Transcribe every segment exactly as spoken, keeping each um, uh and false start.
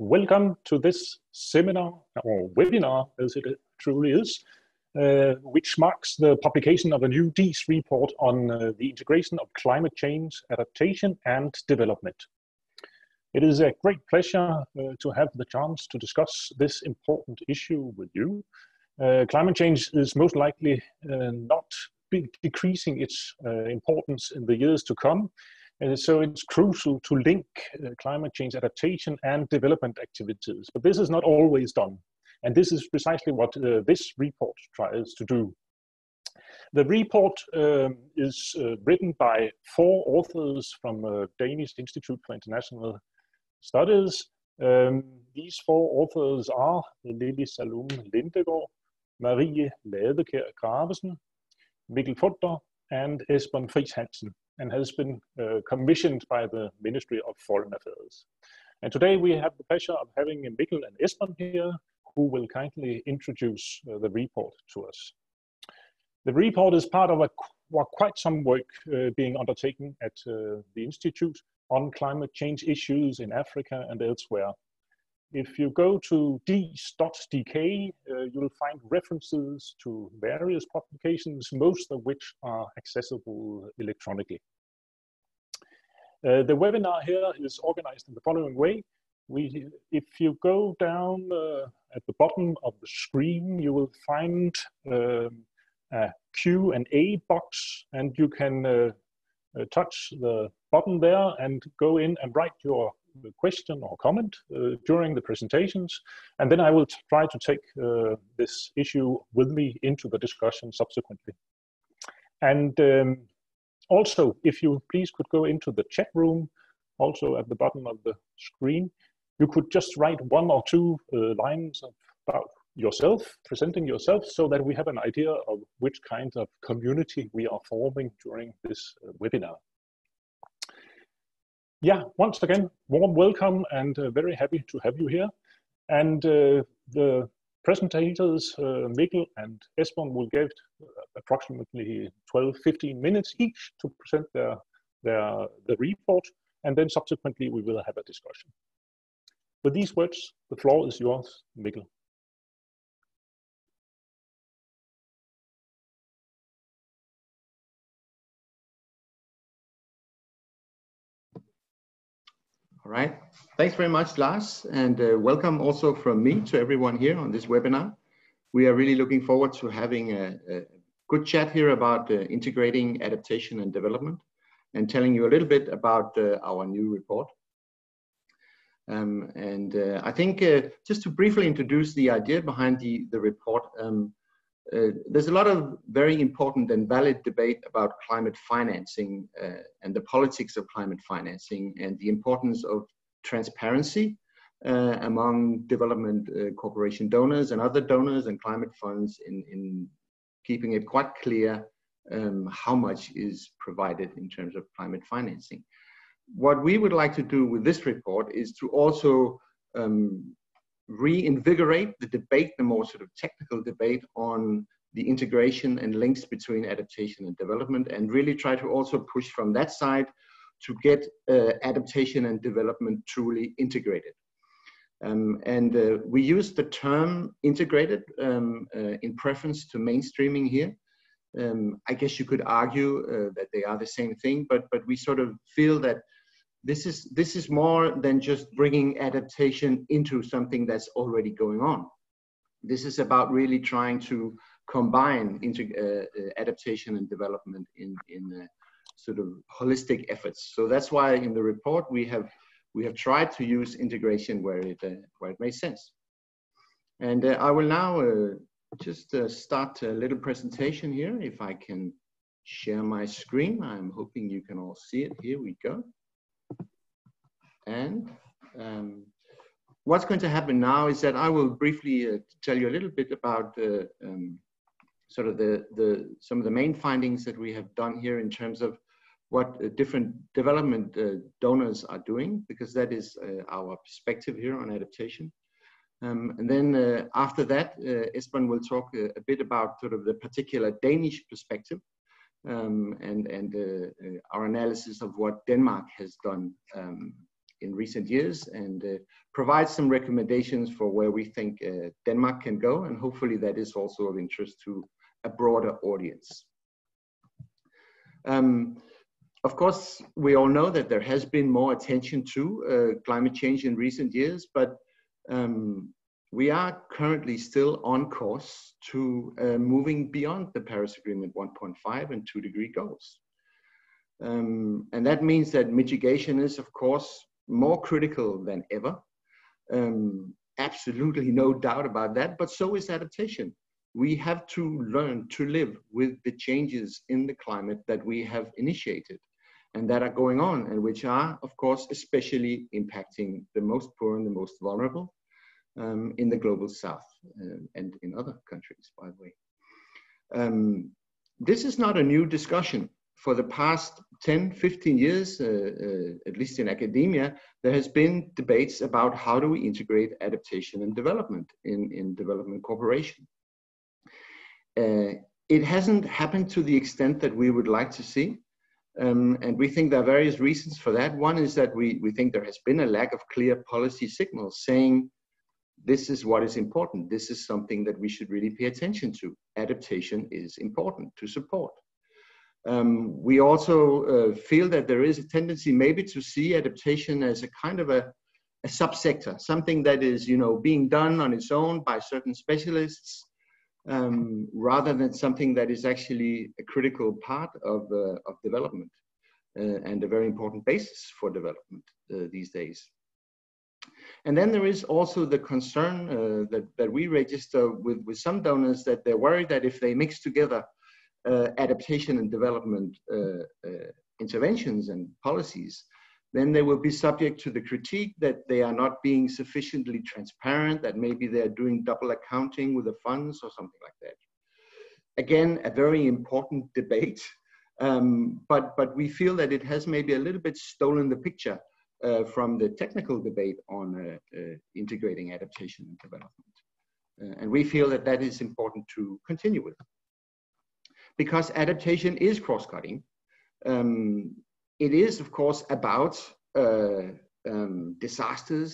Welcome to this seminar, or webinar as it truly is, uh, which marks the publication of a new D I I S report on uh, the integration of climate change, adaptation and development. It is a great pleasure uh, to have the chance to discuss this important issue with you. Uh, climate change is most likely uh, not decreasing its uh, importance in the years to come. Uh, so it's crucial to link uh, climate change adaptation and development activities, but this is not always done. And this is precisely what uh, this report tries to do. The report um, is uh, written by four authors from uh, Danish Institute for International Studies. Um, these four authors are Lili Salum Lindegaard, Marie Ladeker Gravesen, Mikkel Funder, and Esbern Friis-Hansen, and has been uh, commissioned by the Ministry of Foreign Affairs. And today we have the pleasure of having Mikkel and Esbern here, who will kindly introduce uh, the report to us. The report is part of a, quite some work uh, being undertaken at uh, the Institute on climate change issues in Africa and elsewhere. If you go to D I I S dot D K, uh, you'll find references to various publications, most of which are accessible electronically. Uh, the webinar here is organized in the following way. We, if you go down uh, at the bottom of the screen, you will find um, a Q and A box, and you can uh, uh, touch the button there and go in and write your question or comment uh, during the presentations, and then I will try to take uh, this issue with me into the discussion subsequently. And um, also, if you please could go into the chat room, also at the bottom of the screen, you could just write one or two uh, lines about yourself, presenting yourself, so that we have an idea of which kind of community we are forming during this uh, webinar. Yeah, once again, warm welcome and uh, very happy to have you here. And uh, the presentators, uh, Mikkel and Esbern, will give approximately twelve to fifteen minutes each to present their, their, the report, and then subsequently we will have a discussion. With these words, the floor is yours, Mikkel. All right. Thanks very much, Lars, and uh, welcome also from me to everyone here on this webinar. We are really looking forward to having a, a good chat here about uh, integrating adaptation and development, and telling you a little bit about uh, our new report. Um, and uh, I think uh, just to briefly introduce the idea behind the, the report, um, uh, there's a lot of very important and valid debate about climate financing uh, and the politics of climate financing and the importance of transparency uh, among development uh, corporation donors and other donors and climate funds in, in keeping it quite clear um, how much is provided in terms of climate financing. What we would like to do with this report is to also um, reinvigorate the debate, the more sort of technical debate on the integration and links between adaptation and development, and really try to also push from that side to get uh, adaptation and development truly integrated. Um, and uh, we use the term integrated um, uh, in preference to mainstreaming here. Um, I guess you could argue uh, that they are the same thing, but, but we sort of feel that This is, this is more than just bringing adaptation into something that's already going on. This is about really trying to combine inter, uh, adaptation and development in, in uh, sort of holistic efforts. So that's why in the report we have, we have tried to use integration where it, uh, where it makes sense. And uh, I will now uh, just uh, start a little presentation here. If I can share my screen, I'm hoping you can all see it. Here we go. And um, what's going to happen now is that I will briefly uh, tell you a little bit about uh, um, sort of the, the, some of the main findings that we have done here in terms of what uh, different development uh, donors are doing, because that is uh, our perspective here on adaptation. Um, and then uh, after that, uh, Esbern will talk a, a bit about sort of the particular Danish perspective. Um, and and uh, uh, our analysis of what Denmark has done um, in recent years, and uh, provide some recommendations for where we think uh, Denmark can go, and hopefully that is also of interest to a broader audience. Um, Of course, we all know that there has been more attention to uh, climate change in recent years, but um, we are currently still on course to uh, moving beyond the Paris Agreement one point five and two degree goals. Um, and that means that mitigation is, of course, more critical than ever. Um, absolutely no doubt about that, but so is adaptation. We have to learn to live with the changes in the climate that we have initiated and that are going on, and which are, of course, especially impacting the most poor and the most vulnerable um, in the global south uh, and in other countries, by the way. Um, this is not a new discussion. For the past ten, fifteen years, uh, uh, at least in academia, there has been debates about how do we integrate adaptation and development in, in development cooperation. Uh, it hasn't happened to the extent that we would like to see. Um, and we think there are various reasons for that. One is that we, we think there has been a lack of clear policy signals saying, this is what is important. This is something that we should really pay attention to. Adaptation is important to support. Um, we also uh, feel that there is a tendency maybe to see adaptation as a kind of a, a subsector, something that is, you know, being done on its own by certain specialists, Um, rather than something that is actually a critical part of, uh, of development uh, and a very important basis for development uh, these days. And then there is also the concern uh, that, that we register with, with some donors that they're worried that if they mix together uh, adaptation and development uh, uh, interventions and policies, then they will be subject to the critique that they are not being sufficiently transparent, that maybe they're doing double accounting with the funds or something like that. Again, a very important debate, um, but, but we feel that it has maybe a little bit stolen the picture uh, from the technical debate on uh, uh, integrating adaptation and development. Uh, and we feel that that is important to continue with. Because adaptation is cross-cutting. Um, It is, of course, about uh, um, disasters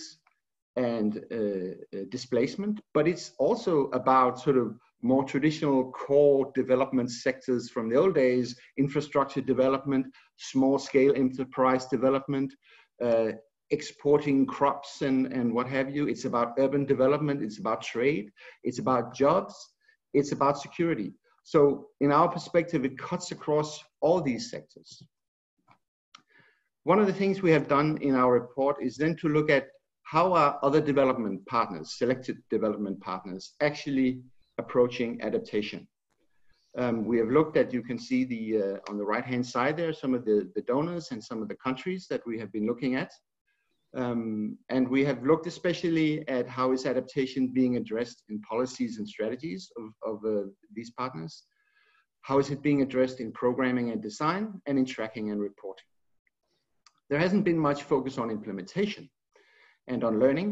and uh, displacement, but it's also about sort of more traditional core development sectors from the old days, infrastructure development, small-scale enterprise development, uh, exporting crops and, and what have you. It's about urban development, it's about trade, it's about jobs, it's about security. So in our perspective, it cuts across all these sectors. One of the things we have done in our report is then to look at how are other development partners, selected development partners, actually approaching adaptation. Um, we have looked at, you can see the, uh, on the right-hand side there, some of the, the donors and some of the countries that we have been looking at. Um, and we have looked especially at how is adaptation being addressed in policies and strategies of, of uh, these partners. How is it being addressed in programming and design, and in tracking and reporting? There hasn't been much focus on implementation and on learning.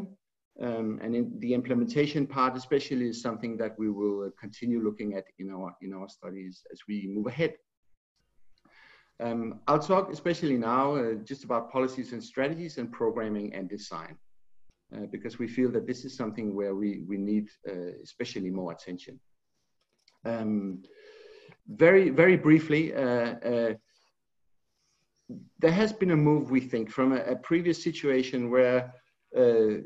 Um, and in the implementation part especially is something that we will continue looking at in our, in our studies as we move ahead. Um, I'll talk especially now uh, just about policies and strategies and programming and design, uh, because we feel that this is something where we, we need uh, especially more attention. Um, very, very briefly, uh, uh, there has been a move, we think, from a, a previous situation where uh,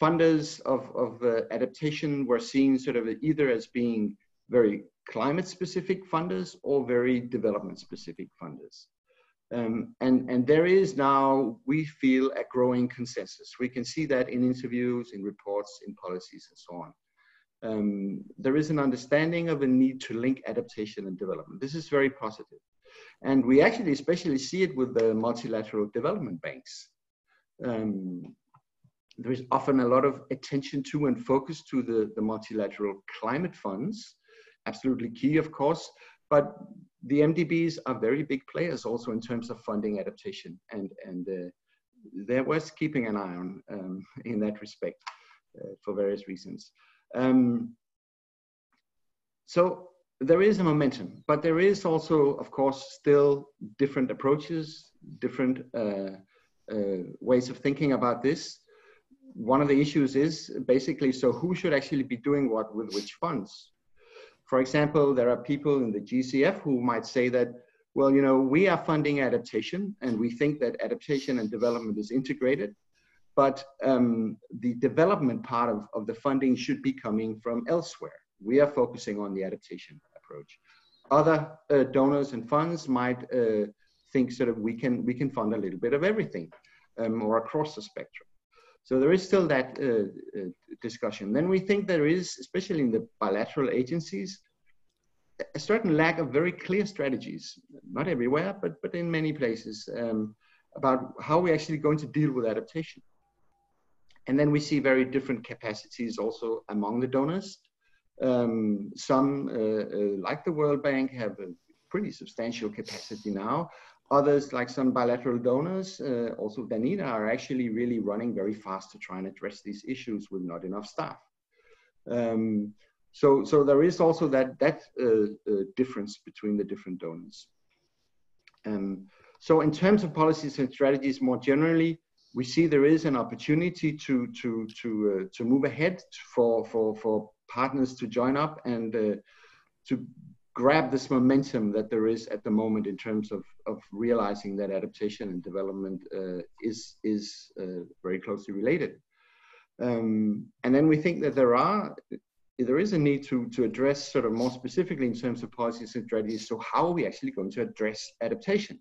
funders of, of uh, adaptation were seen sort of either as being very climate-specific funders or very development-specific funders. Um, and, and there is now, we feel, a growing consensus. We can see that in interviews, in reports, in policies, and so on. Um, there is an understanding of a need to link adaptation and development. This is very positive. And we actually especially see it with the multilateral development banks. Um, there is often a lot of attention to and focus to the, the multilateral climate funds, absolutely key, of course, but the M D Bs are very big players also in terms of funding adaptation, and, and uh, they're worth keeping an eye on um, in that respect uh, for various reasons. Um, so. There is a momentum, but there is also, of course, still different approaches, different uh, uh, ways of thinking about this. One of the issues is basically, so who should actually be doing what with which funds? For example, there are people in the G C F who might say that, well, you know, we are funding adaptation and we think that adaptation and development is integrated, but um, the development part of, of the funding should be coming from elsewhere. We are focusing on the adaptation approach. Other uh, donors and funds might uh, think sort of we can, we can fund a little bit of everything um, or across the spectrum. So there is still that uh, uh, discussion. Then we think there is, especially in the bilateral agencies, a certain lack of very clear strategies, not everywhere, but, but in many places, um, about how we're actually going to deal with adaptation. And then we see very different capacities also among the donors. Um, some, uh, uh, like the World Bank, have a pretty substantial capacity now. Others, like some bilateral donors, uh, also Danida, are actually really running very fast to try and address these issues with not enough staff. Um, So, so there is also that, that uh, uh, difference between the different donors. Um, so in terms of policies and strategies more generally, we see there is an opportunity to, to, to, uh, to move ahead for, for, for partners to join up and uh, to grab this momentum that there is at the moment in terms of, of realizing that adaptation and development uh, is, is uh, very closely related. Um, and then we think that there are there is a need to, to address sort of more specifically in terms of policies and strategies. So how are we actually going to address adaptation?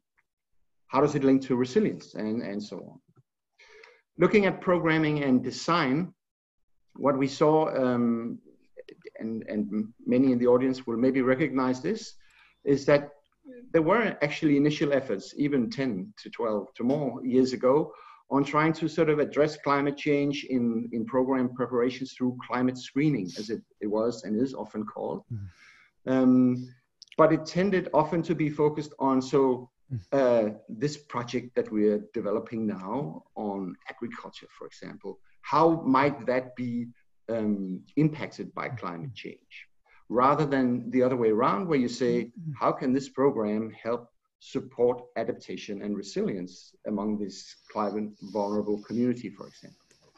How does it link to resilience and, and so on? Looking at programming and design, what we saw, um, and, and many in the audience will maybe recognize this, is that there were actually initial efforts, even ten to twelve to more years ago, on trying to sort of address climate change in, in program preparations through climate screening, as it, it was and is often called. Mm. Um, but it tended often to be focused on, so uh, this project that we're developing now on agriculture, for example, how might that be um, impacted by climate change? Rather than the other way around, where you say, how can this program help support adaptation and resilience among this climate vulnerable community, for example.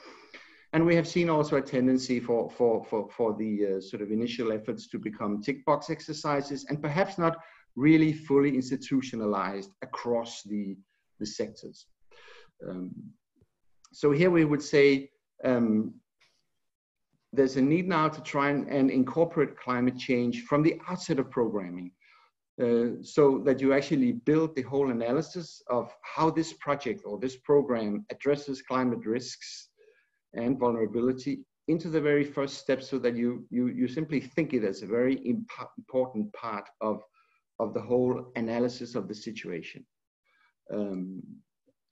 And we have seen also a tendency for, for, for, for the uh, sort of initial efforts to become tick box exercises and perhaps not really fully institutionalized across the, the sectors. Um, so here we would say um, there's a need now to try and, and incorporate climate change from the outset of programming. Uh, so that you actually build the whole analysis of how this project or this program addresses climate risks and vulnerability into the very first step, so that you, you, you simply think it as a very imp important part of, of the whole analysis of the situation. Um,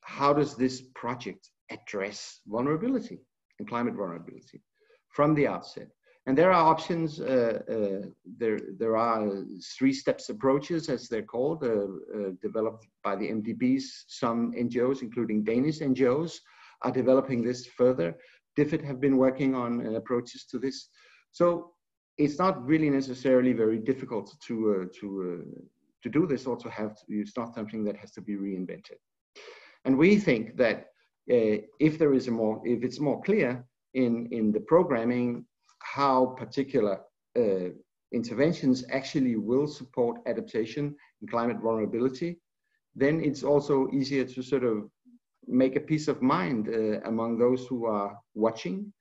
how does this project address vulnerability and climate vulnerability from the outset? And there are options, uh, uh, there, there are three steps approaches, as they're called, uh, uh, developed by the M D Bs. Some N G Os, including Danish N G Os, are developing this further. D F I D have been working on uh, approaches to this. So it's not really necessarily very difficult to, uh, to, uh, to do this, or to have to, it's not something that has to be reinvented. And we think that uh, if there is a more, if it's more clear in, in the programming, how particular uh, interventions actually will support adaptation and climate vulnerability, then it's also easier to sort of make a peace of mind uh, among those who are watching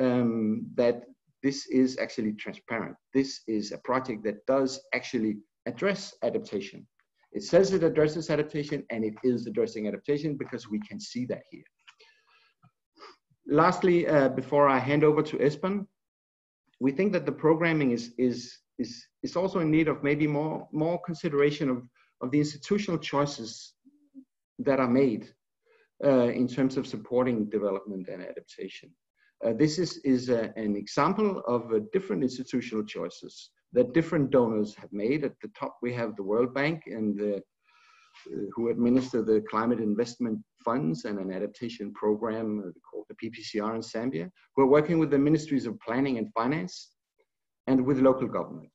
um, that this is actually transparent. This is a project that does actually address adaptation. It says it addresses adaptation, and it is addressing adaptation, because we can see that here. Lastly, uh, before I hand over to Esbern, we think that the programming is, is, is, is also in need of maybe more, more consideration of, of the institutional choices that are made uh, in terms of supporting development and adaptation. Uh, this is, is a, an example of uh, different institutional choices that different donors have made. At the top, we have the World Bank, and the, uh, who administer the climate investment funds and an adaptation program called the P P C R in Zambia. We're working with the ministries of planning and finance and with local government.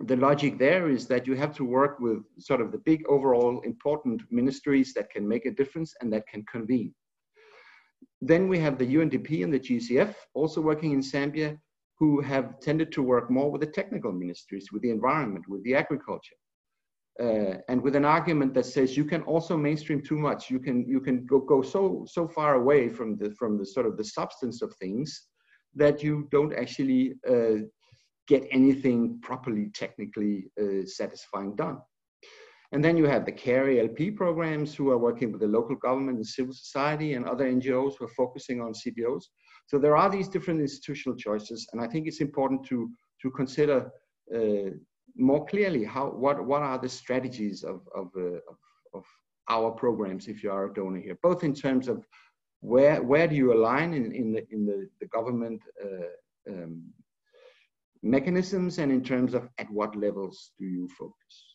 the logic there is that you have to work with sort of the big overall important ministries that can make a difference and that can convene. Then we have the U N D P and the G C F also working in Zambia, who have tended to work more with the technical ministries, with the environment, with the agriculture, uh, and with an argument that says you can also mainstream too much. You can you can go go so so far away from the from the sort of the substance of things that you don't actually uh, get anything properly technically uh, satisfying done. And then you have the CARE L P programs, who are working with the local government and civil society and other N G Os who are focusing on C B Os. So there are these different institutional choices, and I think it's important to, to consider uh, more clearly how, what, what are the strategies of, of, uh, of, of our programs if you are a donor here, both in terms of where, where do you align in, in, the, in the, the government uh, um, mechanisms, and in terms of at what levels do you focus.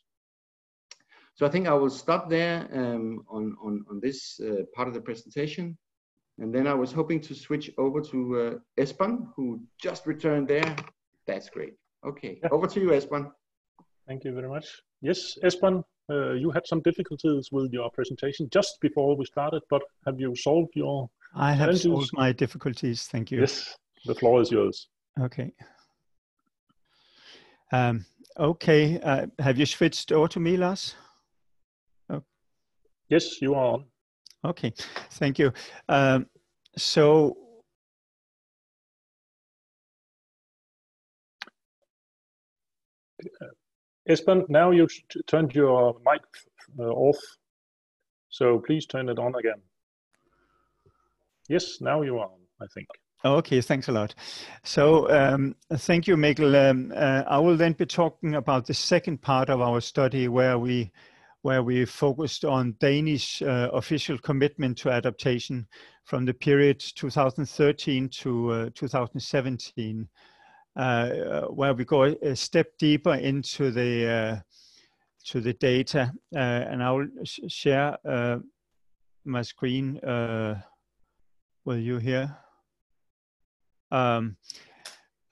So I think I will stop there um, on, on, on this uh, part of the presentation. And then I was hoping to switch over to uh, Esbern, who just returned there. That's great. Okay, yeah. Over to you, Esbern. Thank you very much. Yes, Esbern, uh, you had some difficulties with your presentation just before we started, but have you solved your I have challenges? solved my difficulties, thank you. Yes, the floor is yours. Okay. Um, okay, uh, have you switched over to me, Lars? Yes, you are. Okay, thank you. Um, so, Esbern, now you turned your mic uh, off, so please turn it on again. Yes, now you are on, I think. Okay, thanks a lot. So um, thank you, Mikkel. Um, uh, I will then be talking about the second part of our study, where we where we focused on Danish uh, official commitment to adaptation from the period two thousand thirteen to uh, two thousand seventeen, uh, where we go a step deeper into the uh, to the data, uh, and I'll sh share uh, my screen uh, with you here. Um,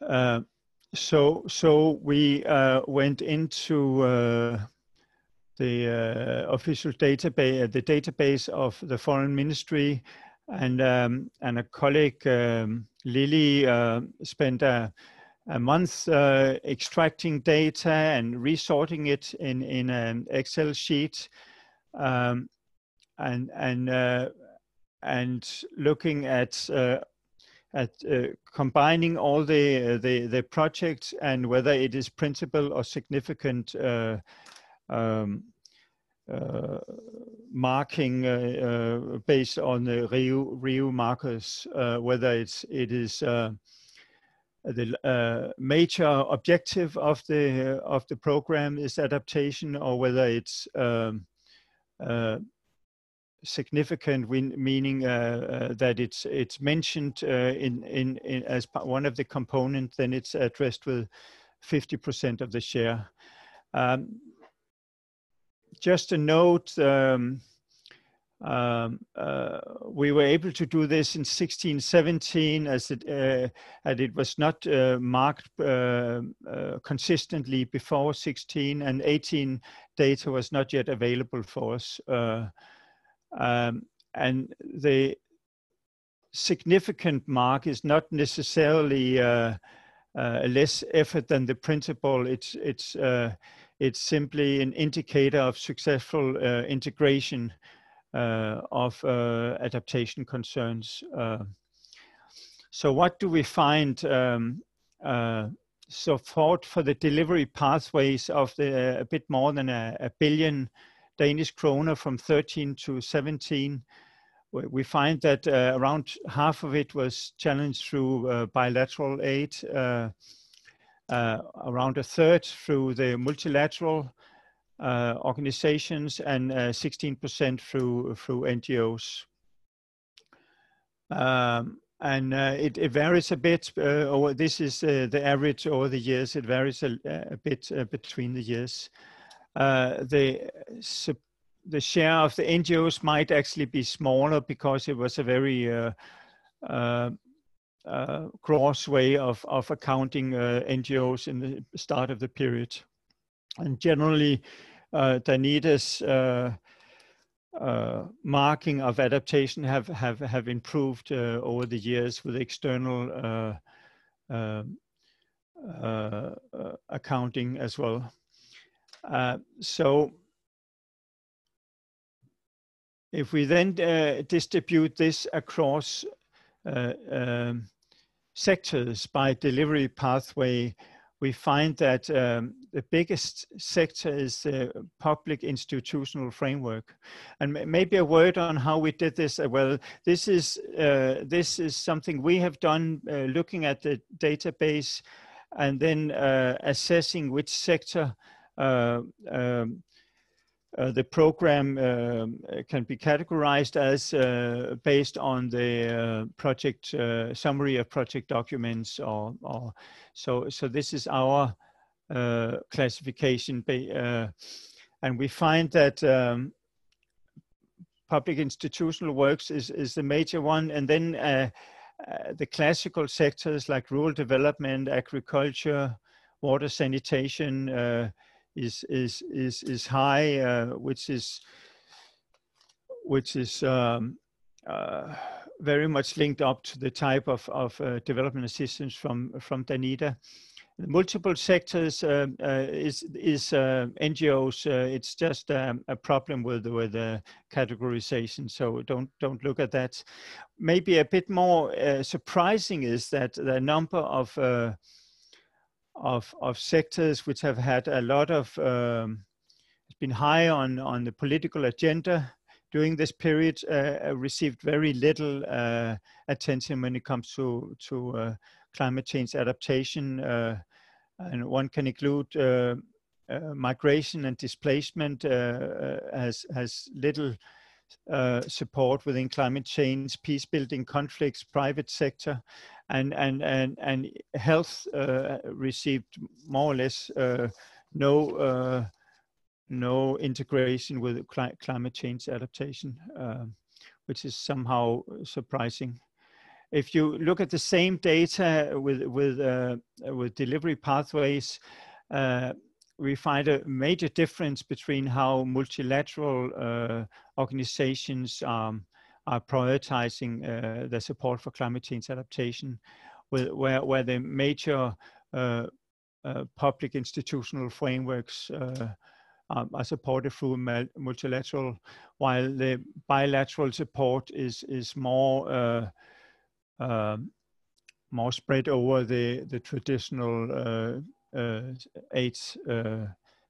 uh, so so we uh, went into uh, the uh, official database, uh, the database of the Foreign Ministry, and um, and a colleague, um, Lili, uh, spent a, a month uh, extracting data and resorting it in in an Excel sheet, um, and and uh, and looking at uh, at uh, combining all the uh, the the projects and whether it is principal or significant. Uh, Um, uh, marking uh, uh, based on the Rio, Rio markers, uh, whether it's, it is uh, the uh, major objective of the, uh, of the program is adaptation, or whether it's um, uh, significant, meaning uh, uh, that it's, it's mentioned uh, in, in, in as one of the components, then it's addressed with fifty percent of the share. Um, Just a note, um, um, uh, we were able to do this in sixteen seventeen, as it, uh, and it was not uh, marked uh, uh, consistently before sixteen, and eighteen data was not yet available for us. Uh, um, and the significant mark is not necessarily uh, uh, less effort than the principal. It's, it's, uh, It's simply an indicator of successful uh, integration uh, of uh, adaptation concerns. Uh, so what do we find? Um, uh, support for the delivery pathways of the, uh, a bit more than a, a billion Danish kroner from thirteen to seventeen. We find that uh, around half of it was challenged through uh, bilateral aid. Uh, Uh, around a third through the multilateral uh, organizations, and sixteen percent uh, through through N G Os. Um, and uh, it, it varies a bit. Uh, or this is uh, the average over the years. It varies a, a bit uh, between the years. Uh, the the share of the N G Os might actually be smaller because it was a very uh, uh, Uh, gross way of, of accounting uh, N G Os in the start of the period. And generally, uh, Danida's uh, uh, marking of adaptation have, have, have improved uh, over the years with external uh, uh, uh, accounting as well. Uh, so if we then uh, distribute this across uh, um, sectors by delivery pathway, we find that um, the biggest sector is the public institutional framework. And maybe a word on how we did this. Well, this is, uh, this is something we have done uh, looking at the database and then uh, assessing which sector uh, um, Uh, the program uh, can be categorized as uh, based on the uh, project uh, summary of project documents, or, or so. So this is our uh, classification, uh, and we find that um, public institutional works is is the major one, and then uh, uh, the classical sectors like rural development, agriculture, water sanitation. Uh, Is is is is high, uh, which is which is um, uh, very much linked up to the type of of uh, development assistance from from Danida. Multiple sectors uh, uh, is is uh, N G Os. Uh, it's just um, a problem with with uh, categorization. So don't don't look at that. Maybe a bit more uh, surprising is that the number of uh, Of, of sectors which have had a lot of, um, it's been high on, on the political agenda during this period, uh, received very little uh, attention when it comes to, to uh, climate change adaptation. Uh, and one can include uh, uh, migration and displacement uh, as, as little Uh, support within climate change, peace building, conflicts, private sector, and and and and health uh, received more or less uh, no uh, no integration with cli climate change adaptation, uh, which is somehow surprising. If you look at the same data with with uh, with delivery pathways, Uh, we find a major difference between how multilateral uh, organizations um, are prioritizing uh, the support for climate change adaptation, where, where the major uh, uh, public institutional frameworks uh, are supported through multilateral, while the bilateral support is, is more uh, uh, more spread over the, the traditional uh, Uh, eight uh,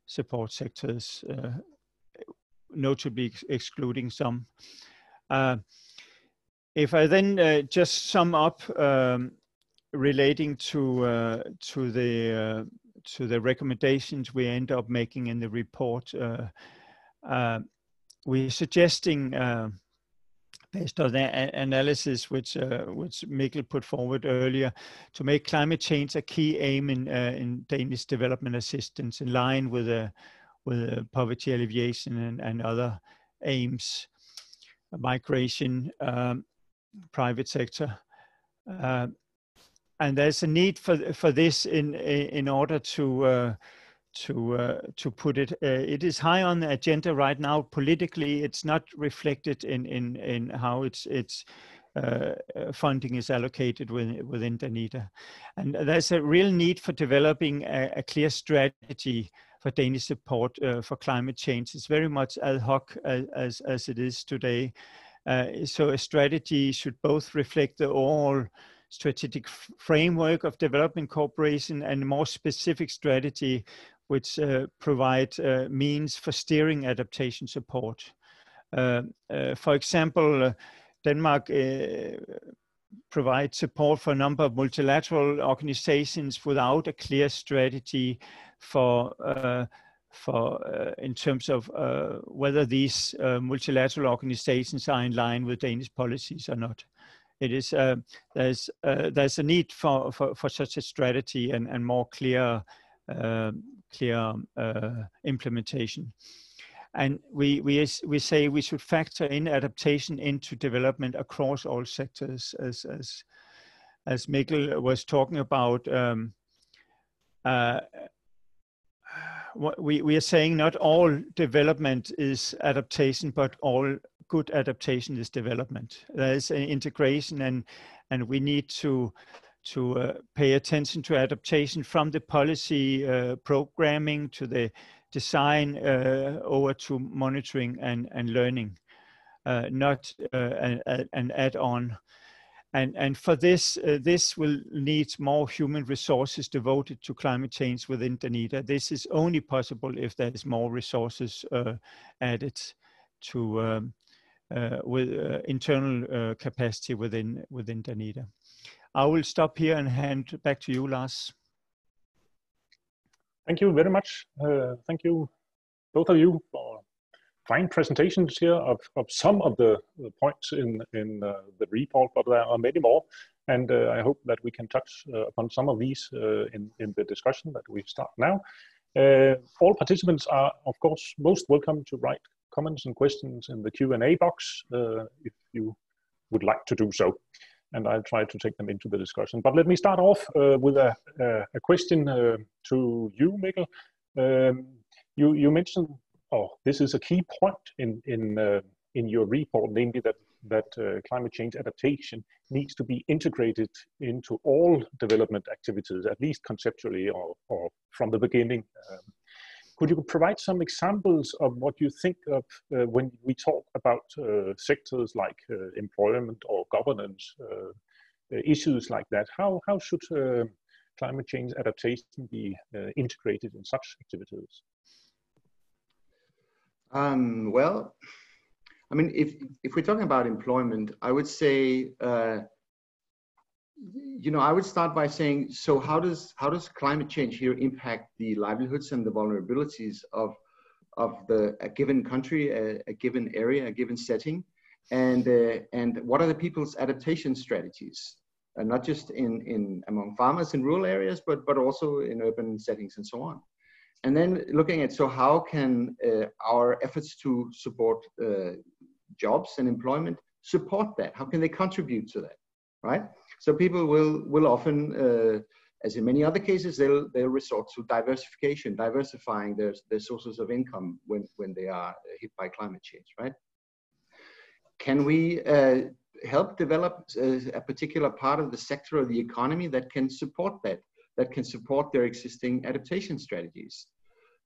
support sectors, uh, notably ex excluding some. Uh, if I then uh, just sum up um, relating to uh, to the uh, to the recommendations we end up making in the report, uh, uh, we're suggesting, Uh, based on the analysis which uh, which Mikkel put forward earlier, to make climate change a key aim in uh, in Danish development assistance, in line with uh, with uh, poverty alleviation and, and other aims, migration, um, private sector, uh, and there's a need for for this in in order to Uh, to uh, to put it, uh, it is high on the agenda right now. Politically, it's not reflected in in in how its its uh, funding is allocated within, within Danida, and there's a real need for developing a, a clear strategy for Danish support uh, for climate change. It's very much ad hoc as as, as it is today. Uh, so a strategy should both reflect the all strategic framework of development cooperation and a more specific strategy which uh, provide uh, means for steering adaptation support. Uh, uh, for example, uh, Denmark uh, provides support for a number of multilateral organizations without a clear strategy for, uh, for uh, in terms of uh, whether these uh, multilateral organizations are in line with Danish policies or not. It is uh, there's uh, there's a need for, for for such a strategy and and more clear uh, clear uh, implementation, and we we we say we should factor in adaptation into development across all sectors, as as as Mikkel was talking about. Um, uh, we, we are saying not all development is adaptation, but all good adaptation is development. There is an integration, and and we need to to uh, pay attention to adaptation from the policy uh, programming to the design uh, over to monitoring and, and learning, uh, not uh, an, an add-on. And, and for this, uh, this will need more human resources devoted to climate change within Danida. This is only possible if there is more resources uh, added to um, uh, with uh, internal uh, capacity within, within Danida. I will stop here and hand back to you, Lars. Thank you very much. Uh, thank you, both of you, for fine presentations here of, of some of the, the points in, in uh, the report, but there are many more. And uh, I hope that we can touch uh, upon some of these uh, in, in the discussion that we start now. Uh, all participants are, of course, most welcome to write comments and questions in the Q and A box uh, if you would like to do so. And I'll try to take them into the discussion. But let me start off uh, with a, uh, a question uh, to you, Mikkel. Um, you, you mentioned, oh, this is a key point in, in, uh, in your report, namely that, that uh, climate change adaptation needs to be integrated into all development activities, at least conceptually or, or from the beginning. Um, could you provide some examples of what you think of uh, when we talk about uh, sectors like uh, employment or governance, uh, issues like that? How, how should uh, climate change adaptation be uh, integrated in such activities? Um, well, I mean, if, if we're talking about employment, I would say, uh, you know, I would start by saying, so how does how does climate change here impact the livelihoods and the vulnerabilities of of the a given country, a, a given area, a given setting, and uh, and what are the people's adaptation strategies, uh, not just in in among farmers in rural areas, but but also in urban settings and so on. And then looking at so how can uh, our efforts to support uh, jobs and employment support that? How can they contribute to that? Right. So people will will often, uh, as in many other cases, they'll they'll resort to diversification, diversifying their their sources of income when when they are hit by climate change. Right? Can we uh, help develop a, a particular part of the sector of the economy that can support that, that can support their existing adaptation strategies?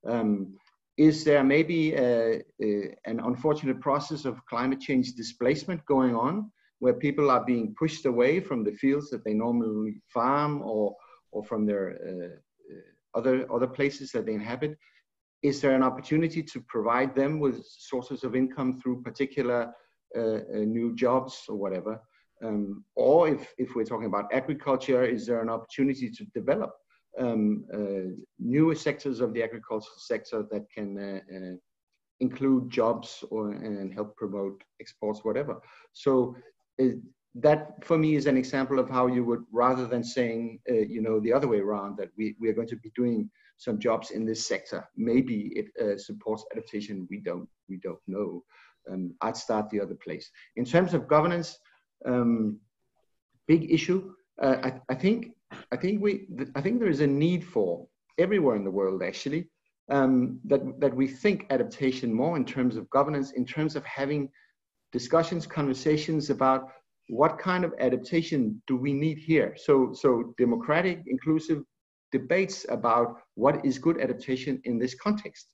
Um, is there maybe a, a, an unfortunate process of climate change displacement going on, where people are being pushed away from the fields that they normally farm or, or from their uh, other, other places that they inhabit? Is there an opportunity to provide them with sources of income through particular uh, new jobs or whatever? Um, or if, if we're talking about agriculture, is there an opportunity to develop um, uh, newer sectors of the agricultural sector that can uh, uh, include jobs or, and help promote exports, whatever? So It, that for me is an example of how you would, rather than saying, uh, you know, the other way around, that we, we are going to be doing some jobs in this sector, maybe it uh, supports adaptation, we don't, we don't know. Um, I'd start the other place. In terms of governance, um, big issue, uh, I, I, think, I, think we, I think there is a need for, everywhere in the world actually, um, that, that we think adaptation more in terms of governance, in terms of having discussions, conversations about what kind of adaptation do we need here. So, so democratic, inclusive debates about what is good adaptation in this context.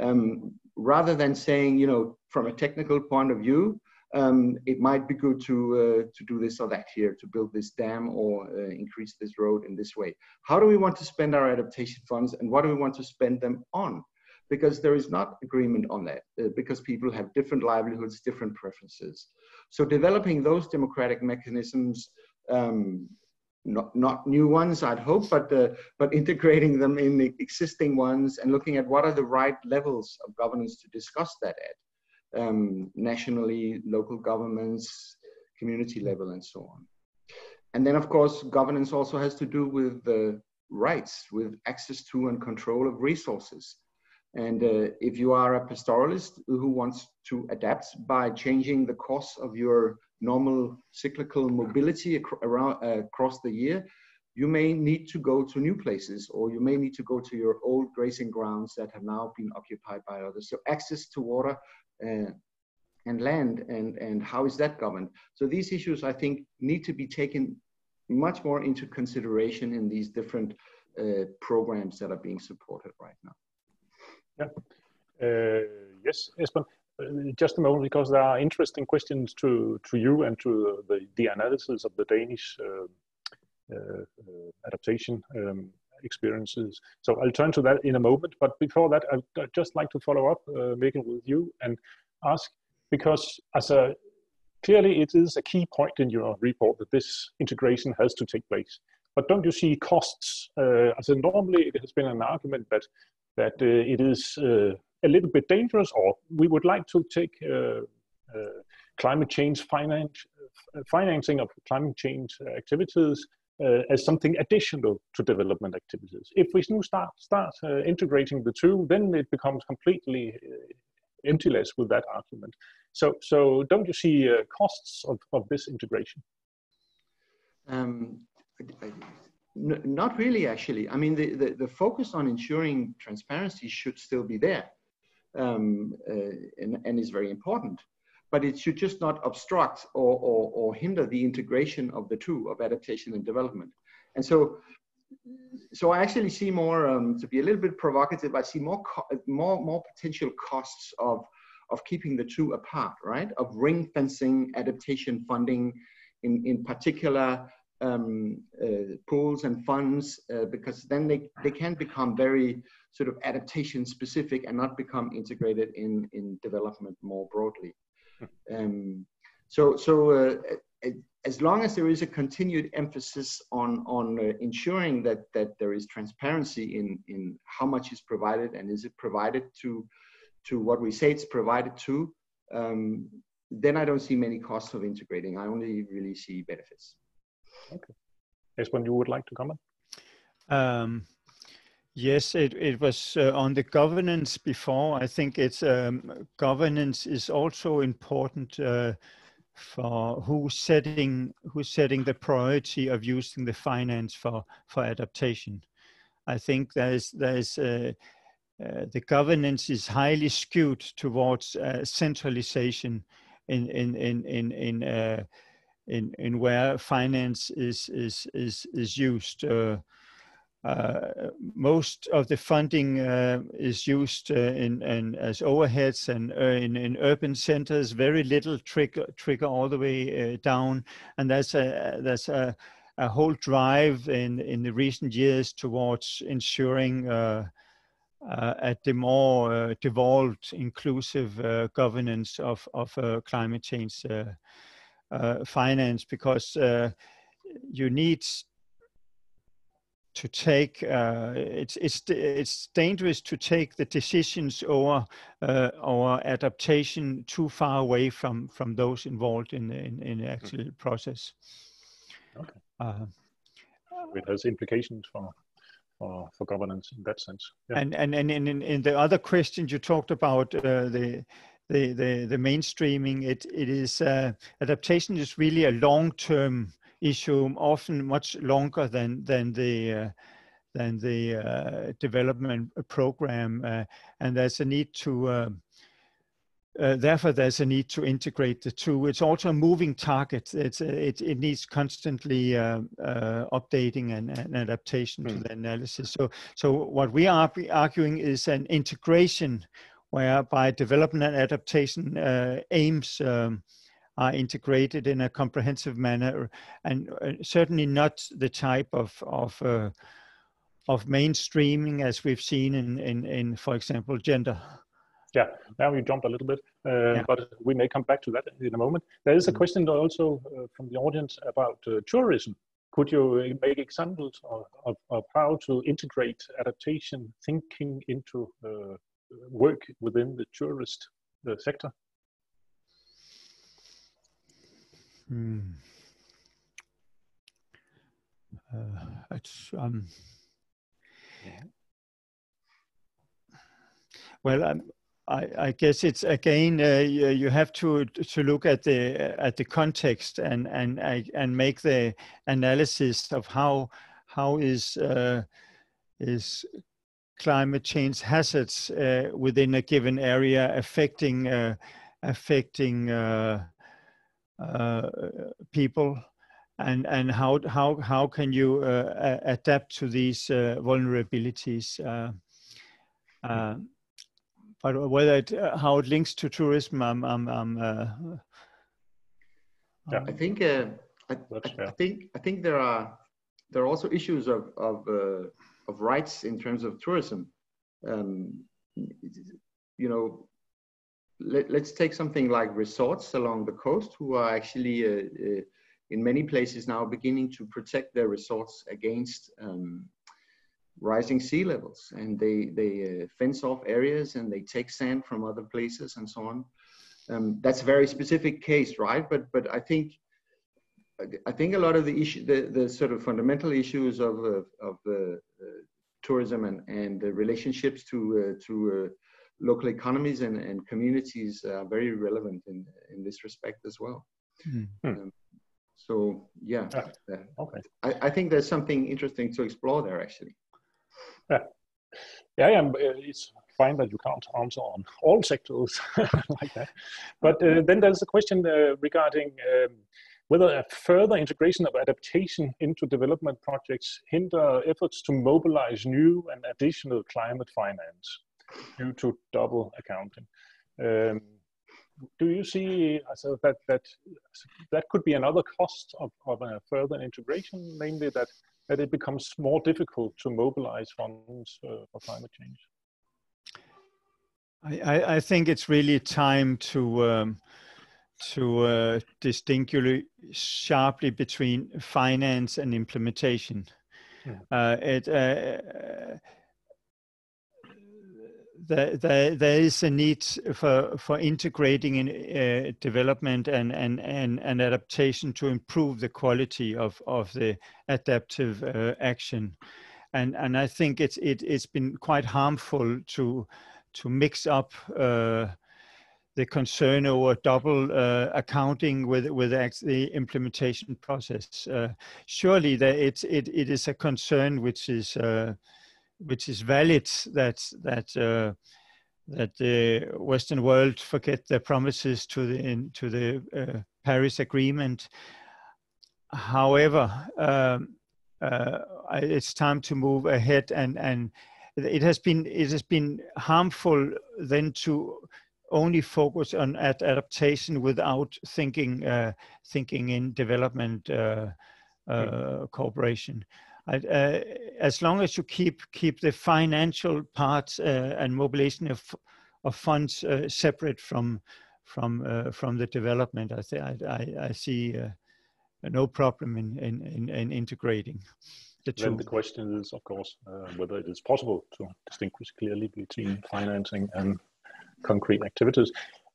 Um, rather than saying, you know, from a technical point of view, um, it might be good to, uh, to do this or that here, to build this dam or uh, increase this road in this way. How do we want to spend our adaptation funds, and what do we want to spend them on? Because there is not agreement on that, uh, because people have different livelihoods, different preferences. So developing those democratic mechanisms, um, not, not new ones, I'd hope, but, uh, but integrating them in the existing ones and looking at what are the right levels of governance to discuss that at, um, nationally, local governments, community level, and so on. And then, of course, governance also has to do with the rights, with access to and control of resources. And uh, if you are a pastoralist who wants to adapt by changing the course of your normal cyclical mobility ac around, uh, across the year, you may need to go to new places, or you may need to go to your old grazing grounds that have now been occupied by others. So access to water uh, and land, and, and how is that governed? So these issues, I think, need to be taken much more into consideration in these different uh, programs that are being supported right now. Yeah. Uh, yes, Esbern, just a moment, because there are interesting questions to, to you and to the, the analysis of the Danish uh, Uh, uh, adaptation um, experiences. So I'll turn to that in a moment, but before that, I'd, I'd just like to follow up, uh, Mikkel, with you and ask, because as a, clearly it is a key point in your report that this integration has to take place. But don't you see costs? Uh, as in normally it has been an argument that, that uh, it is uh, a little bit dangerous, or we would like to take uh, uh, climate change finance, uh, financing of climate change activities Uh, as something additional to development activities. If we start, start uh, integrating the two, then it becomes completely uh, emptyless with that argument. So, so don't you see uh, costs of, of this integration? Um, I, I, not really, actually. I mean, the, the, the focus on ensuring transparency should still be there, um, uh, and, and is very important. But it should just not obstruct or, or, or hinder the integration of the two, of adaptation and development. And so, so I actually see more, um, to be a little bit provocative, I see more, more, more potential costs of, of keeping the two apart, right? Of ring fencing adaptation funding in, in particular um, uh, pools and funds, uh, because then they, they can become very sort of adaptation specific and not become integrated in, in development more broadly. Um, so, so uh, as long as there is a continued emphasis on on uh, ensuring that that there is transparency in in how much is provided and is it provided to to what we say it's provided to, um, then I don't see many costs of integrating. I only really see benefits. Okay, Esbern, you would like to comment? Um. Yes, it, it was uh, on the governance before. I think it's um, governance is also important uh, for who's setting who's setting the priority of using the finance for for adaptation. I think there's there's uh, uh, the governance is highly skewed towards uh, centralization in in in in in uh, in, in where finance is is is is used. Uh, Uh, most of the funding uh, is used uh, in, in as overheads and uh, in, in urban centers. Very little trigger trigger all the way uh, down, and that's a that's a, a whole drive in in the recent years towards ensuring uh, uh, at the more uh, devolved, inclusive uh, governance of of uh, climate change uh, uh, finance, because uh, you need to take, uh, it's, it's, it's dangerous to take the decisions or, uh, or adaptation too far away from, from those involved in the in, in the actual mm-hmm. process. Okay. Uh, it has implications for, for, for governance in that sense. Yeah. And, and, and in, in the other questions you talked about, uh, the, the, the, the mainstreaming, it, it is, uh, adaptation is really a long-term issue, often much longer than than the uh, than the uh, development program, uh, and there's a need to uh, uh, therefore there's a need to integrate the two. It's also a moving target. It's it it needs constantly uh, uh, updating and, and adaptation mm-hmm. to the analysis. So so what we are arguing is an integration, whereby development and adaptation uh, aims. Um, are integrated in a comprehensive manner, and uh, certainly not the type of of uh, of mainstreaming as we've seen in, in in for example gender. Yeah, now we jumped a little bit, uh, yeah. but we may come back to that in a moment. There is a question also uh, from the audience about uh, tourism. Could you make examples of, of, of how to integrate adaptation thinking into uh, work within the tourist uh, sector? Hmm. Uh, it's, um, yeah. Well, um, I, I guess it's again uh, you, you have to to look at the at the context and and and make the analysis of how how is uh, is climate change hazards uh, within a given area affecting uh, affecting uh, uh, people, and and how how how can you uh, adapt to these uh, vulnerabilities? Uh, uh, but whether it, uh, how it links to tourism, I'm I'm, I'm uh, yeah. I think uh, I, I, I think I think there are there are also issues of of uh, of rights in terms of tourism. Um, you know, let, let's take something like resorts along the coast, who are actually uh, uh, in many places now beginning to protect their resorts against um, rising sea levels, and they they uh, fence off areas and they take sand from other places and so on. Um, that's a very specific case, right? But but I think I think a lot of the issue, the, the sort of fundamental issues of uh, of the uh, tourism and and the relationships to uh, to uh, local economies and and communities are very relevant in in this respect as well. Mm-hmm. um, so yeah, yeah. Uh, okay. I, I think there's something interesting to explore there actually. Yeah, yeah, yeah. It's fine that you can't answer on all sectors like that. But uh, then there's a question uh, regarding um, whether a further integration of adaptation into development projects hinder efforts to mobilize new and additional climate finance due to double accounting. Um, do you see so that, that that could be another cost of, of a further integration, namely that, that it becomes more difficult to mobilize funds uh, for climate change? I, I think it's really time to um, to uh, distinguish sharply between finance and implementation. Yeah. Uh, it, uh, there, there, there is a need for for integrating in uh, development and, and and and adaptation to improve the quality of of the adaptive uh, action, and and I think it's it it's been quite harmful to. to mix up uh, the concern over double uh, accounting with with the implementation process. Uh, surely, that it's it it is a concern which is uh, which is valid, that that uh, that the Western world forget their promises to the in, to the uh, Paris Agreement. However, um, uh, it's time to move ahead and and. It has been it has been harmful then to only focus on ad adaptation without thinking uh, thinking in development uh, uh, cooperation. I, uh, as long as you keep keep the financial parts uh, and mobilization of of funds uh, separate from from uh, from the development, I th I I see uh, no problem in in in, in integrating. The then the question is, of course, uh, whether it is possible to distinguish clearly between financing and concrete activities.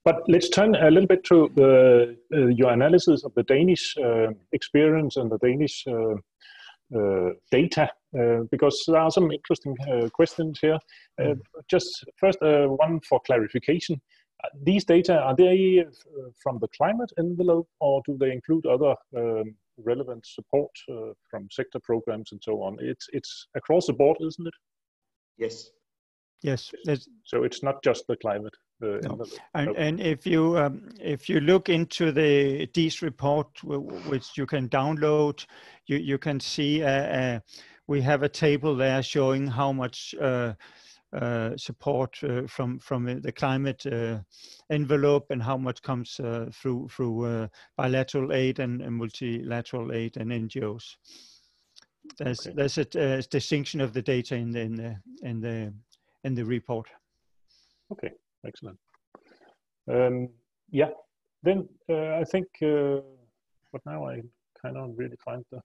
But let's turn a little bit to the, uh, your analysis of the Danish uh, experience and the Danish uh, uh, data, uh, because there are some interesting uh, questions here. Uh, mm. Just first, uh, one for clarification. These data, are they from the climate envelope, or do they include other um, relevant support uh, from sector programs and so on? It's it's across the board, isn't it? Yes. Yes. So it's not just the climate. The no. envelope. And, and if you um, if you look into the D I I S report, which you can download, you you can see uh, uh, we have a table there showing how much. Uh, Uh, support uh, from from the climate uh, envelope and how much comes uh, through through uh, bilateral aid and, and multilateral aid and N G Os. There's okay. there's a uh, distinction of the data in the in the in the, in the report. Okay, excellent. Um, yeah, then uh, I think. Uh, but now I kind of really find the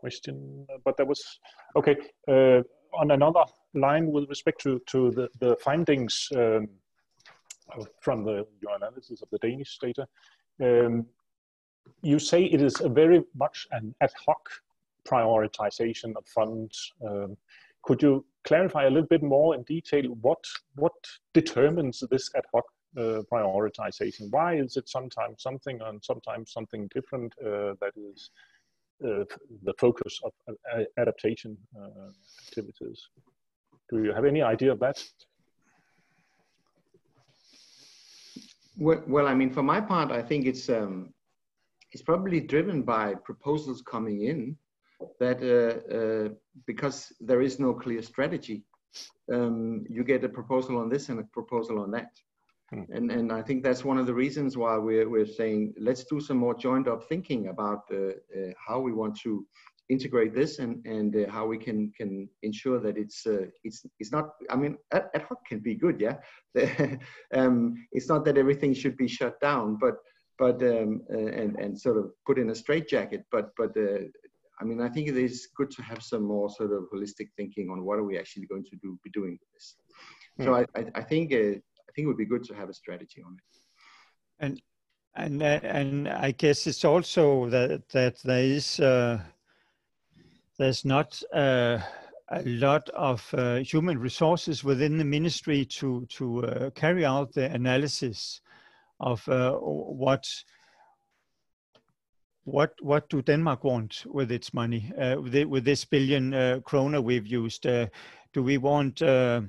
question, but that was okay. Uh, on another line with respect to, to the, the findings um, from the, your analysis of the Danish data, um, you say it is a very much an ad hoc prioritization of funds. Um, could you clarify a little bit more in detail what, what determines this ad hoc uh, prioritization? Why is it sometimes something and sometimes something different uh, that is uh, the focus of uh, adaptation uh, activities. Do you have any idea of that? Well, well, I mean, for my part, I think it's um, it's probably driven by proposals coming in that uh, uh, because there is no clear strategy, um, you get a proposal on this and a proposal on that. Mm. And, and I think that's one of the reasons why we're, we're saying, let's do some more joined up thinking about uh, uh, how we want to integrate this and, and uh, how we can, can ensure that it's, uh, it's, it's not, I mean, ad, ad hoc can be good, yeah? um, it's not that everything should be shut down, but, but um, uh, and, and sort of put in a straitjacket, but, but uh, I mean, I think it is good to have some more sort of holistic thinking on what are we actually going to do, be doing with this. Mm. So I, I, I think uh, I think it would be good to have a strategy on it. And and and I guess it's also that that there is uh, there's not uh, a lot of uh, human resources within the ministry to to uh, carry out the analysis of uh, what. What what do Denmark want with its money? Uh, with, it, with this billion uh, kroner we've used, uh, do we want uh,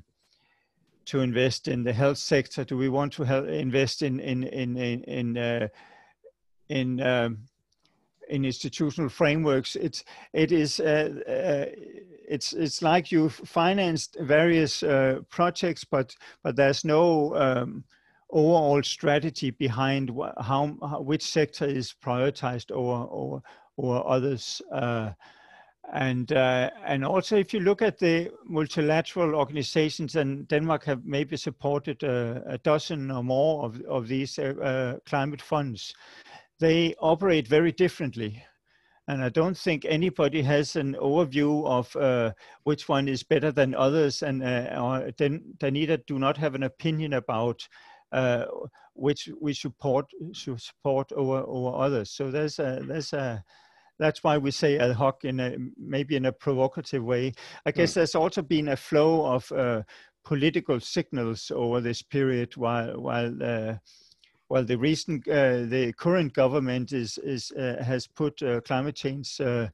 to invest in the health sector? Do we want to invest in in in in in, uh, in, um, in institutional frameworks? It's it is uh, uh, it's it's like you've financed various uh, projects, but but there's no. Um, overall strategy behind how, how which sector is prioritized over over, over others, uh, and uh, and also if you look at the multilateral organizations, and Denmark have maybe supported uh, a dozen or more of of these uh, uh, climate funds, they operate very differently, and I don't think anybody has an overview of uh, which one is better than others, and uh, Danida do not have an opinion about. Uh, which we support should support over over others. So there's a there's a that's why we say ad hoc in a maybe in a provocative way. I guess mm. there's also been a flow of uh, political signals over this period, while while uh, while the recent uh, the current government is is uh, has put uh, climate change. Uh,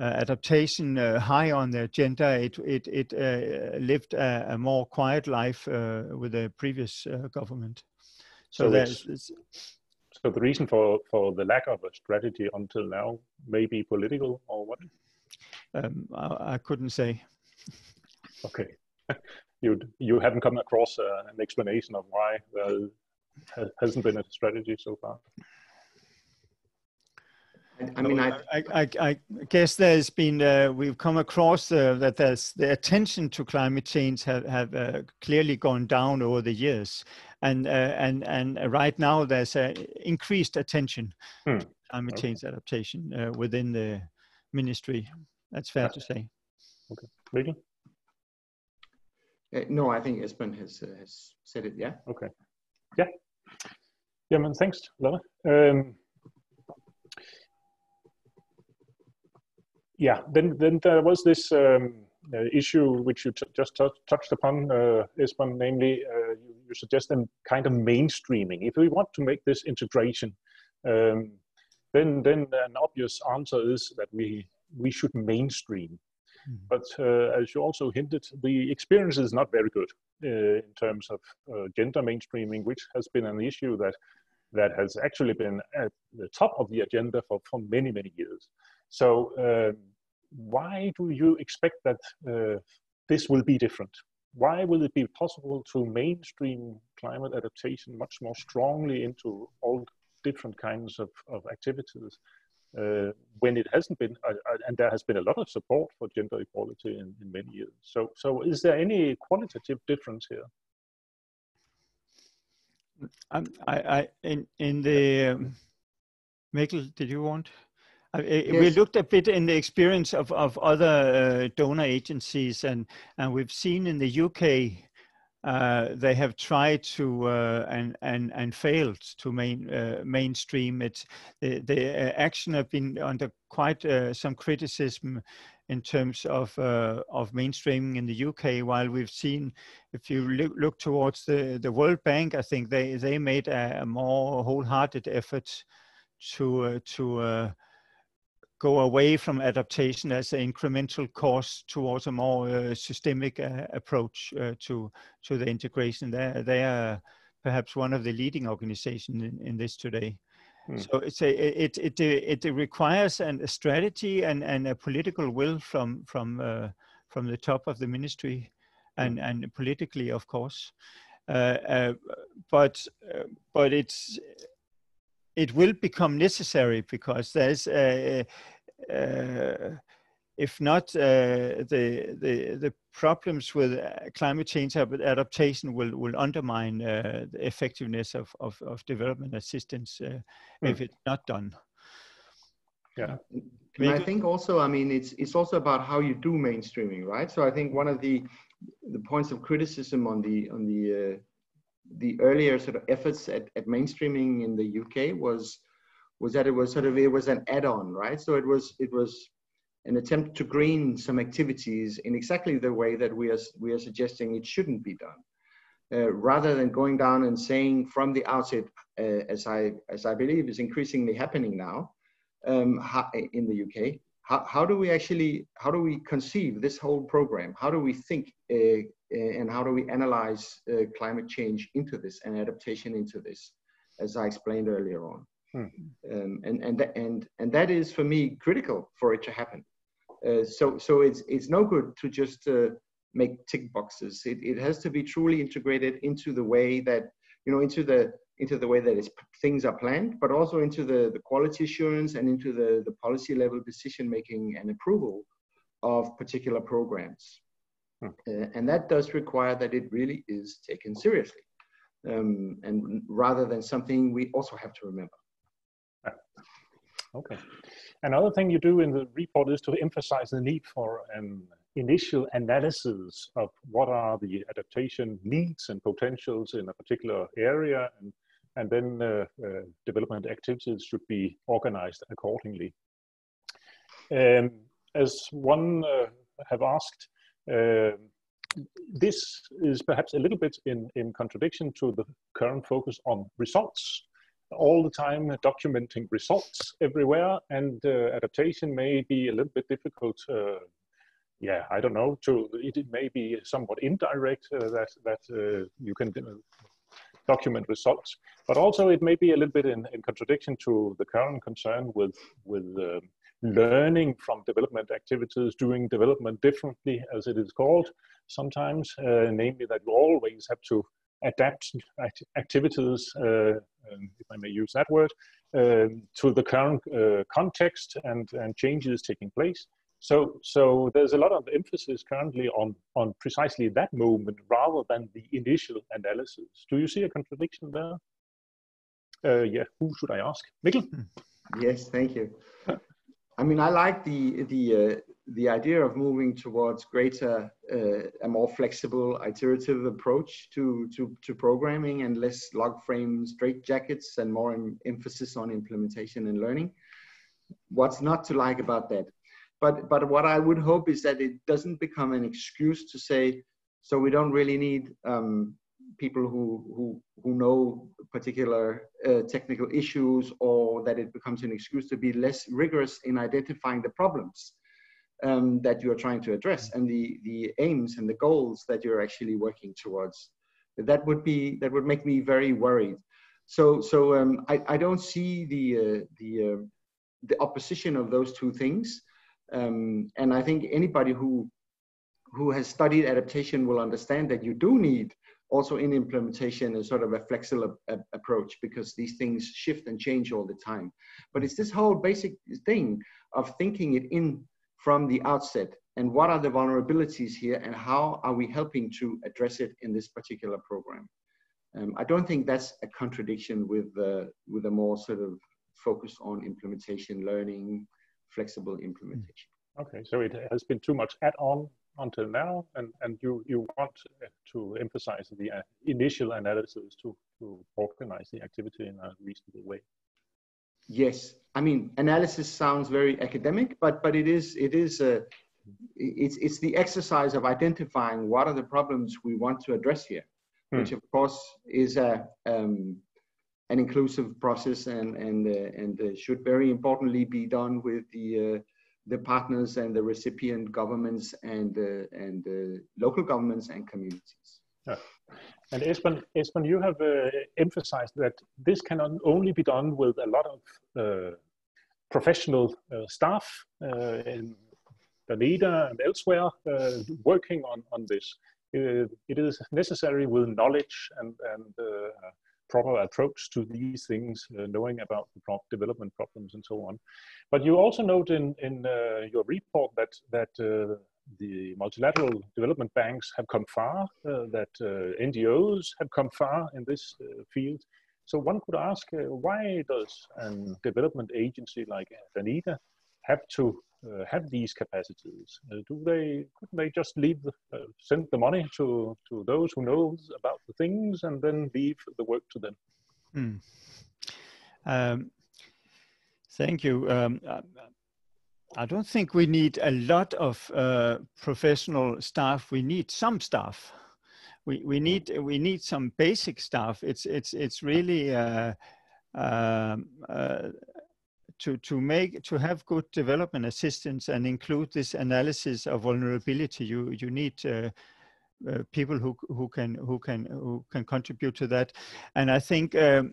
Uh, adaptation uh, high on the agenda. It it it uh, lived a, a more quiet life uh, with the previous uh, government. So, so there's it's, so the reason for for the lack of a strategy until now may be political or what? Um, I, I couldn't say. Okay, you you haven't come across uh, an explanation of why there hasn't been a strategy so far. I mean, I, I, I, I guess there's been, uh, we've come across uh, that there's the attention to climate change have, have uh, clearly gone down over the years. And, uh, and, and right now there's a increased attention hmm. to climate okay. change adaptation uh, within the ministry. That's fair okay. to say. Okay. Really? Uh, no, I think Esbern has, uh, has said it, yeah. Okay. Yeah. Yeah, man, thanks, Lala. Um, Yeah, then, then there was this um, uh, issue which you just touched upon, uh, Esbern, namely uh, you, you suggest them kind of mainstreaming. If we want to make this integration, um, then then an obvious answer is that we we should mainstream. Mm-hmm. But uh, as you also hinted, the experience is not very good uh, in terms of uh, gender mainstreaming, which has been an issue that that has actually been at the top of the agenda for, for many, many years. So uh, why do you expect that uh, this will be different? Why will it be possible to mainstream climate adaptation much more strongly into all different kinds of, of activities uh, when it hasn't been, uh, and there has been a lot of support for gender equality in, in many years. So, so is there any qualitative difference here? Um, I, I, in, in the, um, Mikkel, did you want? I, I, yes. We looked a bit in the experience of, of other uh, donor agencies, and, and we've seen in the U K, uh, they have tried to, uh, and, and, and failed to main, uh, mainstream it. The, the action have been under quite uh, some criticism in terms of, uh, of mainstreaming in the U K, while we've seen, if you look, look towards the, the World Bank, I think they, they made a, a more wholehearted effort to, uh, to uh, go away from adaptation as an incremental course towards a more uh, systemic uh, approach uh, to to the integration. They're, they are perhaps one of the leading organizations in, in this today. Mm. So it's a, it, it, it, it requires an, a strategy and, and a political will from, from, uh, from the top of the ministry and, mm. and politically, of course. Uh, uh, but uh, but it's... It will become necessary because there's, uh, uh, if not uh, the, the the problems with climate change adaptation will will undermine uh, the effectiveness of, of of development assistance uh, mm. if it's not done. Yeah, and I think also, I mean, it's it's also about how you do mainstreaming, right? So I think one of the the points of criticism on the on the uh, the earlier sort of efforts at, at mainstreaming in the U K was was that it was sort of, it was an add-on, right? So it was it was an attempt to green some activities in exactly the way that we are we are suggesting it shouldn't be done, uh, rather than going down and saying from the outset, uh, as I as I believe is increasingly happening now, um, how, in the U K, how how do we actually how do we conceive this whole program? How do we think? Uh, and how do we analyze uh, climate change into this and adaptation into this, as I explained earlier on. Hmm. Um, and, and, th and, and that is, for me, critical for it to happen. Uh, so so it's, it's no good to just uh, make tick boxes. It, it has to be truly integrated into the way that, you know, into the, into the way that it's, things are planned, but also into the, the quality assurance and into the, the policy level decision-making and approval of particular programs. Uh, and that does require that it really is taken seriously, um, and rather than something we also have to remember. Right. Okay. Another thing you do in the report is to emphasize the need for an initial analysis of what are the adaptation needs and potentials in a particular area, and, and then uh, uh, development activities should be organized accordingly. Um, as one uh, have asked, Uh, this is perhaps a little bit in, in contradiction to the current focus on results. All the time documenting results everywhere, and uh, adaptation may be a little bit difficult. Uh, yeah, I don't know. To, it may be somewhat indirect uh, that, that uh, you can document results, but also it may be a little bit in, in contradiction to the current concern with, with uh, learning from development activities, doing development differently, as it is called sometimes, uh, namely that you always have to adapt act activities, uh, if I may use that word, uh, to the current uh, context and, and changes taking place. So, so there's a lot of emphasis currently on, on precisely that movement rather than the initial analysis. Do you see a contradiction there? Uh, yeah, who should I ask? Mikkel? Yes, thank you. I mean, I like the the uh, the idea of moving towards greater, uh, a more flexible, iterative approach to to to programming, and less log frame straitjackets, and more em emphasis on implementation and learning. What's not to like about that? But but what I would hope is that it doesn't become an excuse to say, so we don't really need um, people who who who know particular uh, technical issues, or that it becomes an excuse to be less rigorous in identifying the problems um, that you are trying to address, and the the aims and the goals that you're actually working towards. That would be that would make me very worried. So so um, I I don't see the uh, the uh, the opposition of those two things, um, and I think anybody who who has studied adaptation will understand that you do need, also in implementation, is sort of a flexible a approach, because these things shift and change all the time. But it's this whole basic thing of thinking it in from the outset, and what are the vulnerabilities here, and how are we helping to address it in this particular program. Um, I don't think that's a contradiction with, uh, with a more sort of focus on implementation, learning, flexible implementation. Okay, so it has been too much add-on until now, and, and you, you want to emphasize the uh, initial analysis to, to organize the activity in a reasonable way. Yes, I mean, analysis sounds very academic, but, but it is, it is uh, it's, it's the exercise of identifying what are the problems we want to address here, hmm. which of course is a, um, an inclusive process, and and uh, and uh, should very importantly be done with the uh, the partners and the recipient governments and uh, and uh, local governments and communities. Yeah. And Esbern, Esbern, you have uh, emphasized that this cannot only be done with a lot of uh, professional uh, staff uh, in Danida and elsewhere uh, working on on this. Uh, it is necessary with knowledge and and. Uh, proper approach to these things, uh, knowing about the prop development problems and so on. But you also note in, in uh, your report that, that uh, the multilateral development banks have come far, uh, that uh, N G Os have come far in this uh, field. So one could ask, uh, why does a development agency like Danida have to uh, have these capacities? Uh, do they, couldn't they just leave, uh, send the money to, to those who know about the things and then leave the work to them? Mm. Um, thank you. Um, I don't think we need a lot of uh, professional staff. We need some staff. We, we, need, we need some basic staff. It's, it's, it's really... Uh, uh, uh, To, to make to have good development assistance and include this analysis of vulnerability, you you need uh, uh, people who who can who can who can contribute to that. And I think um,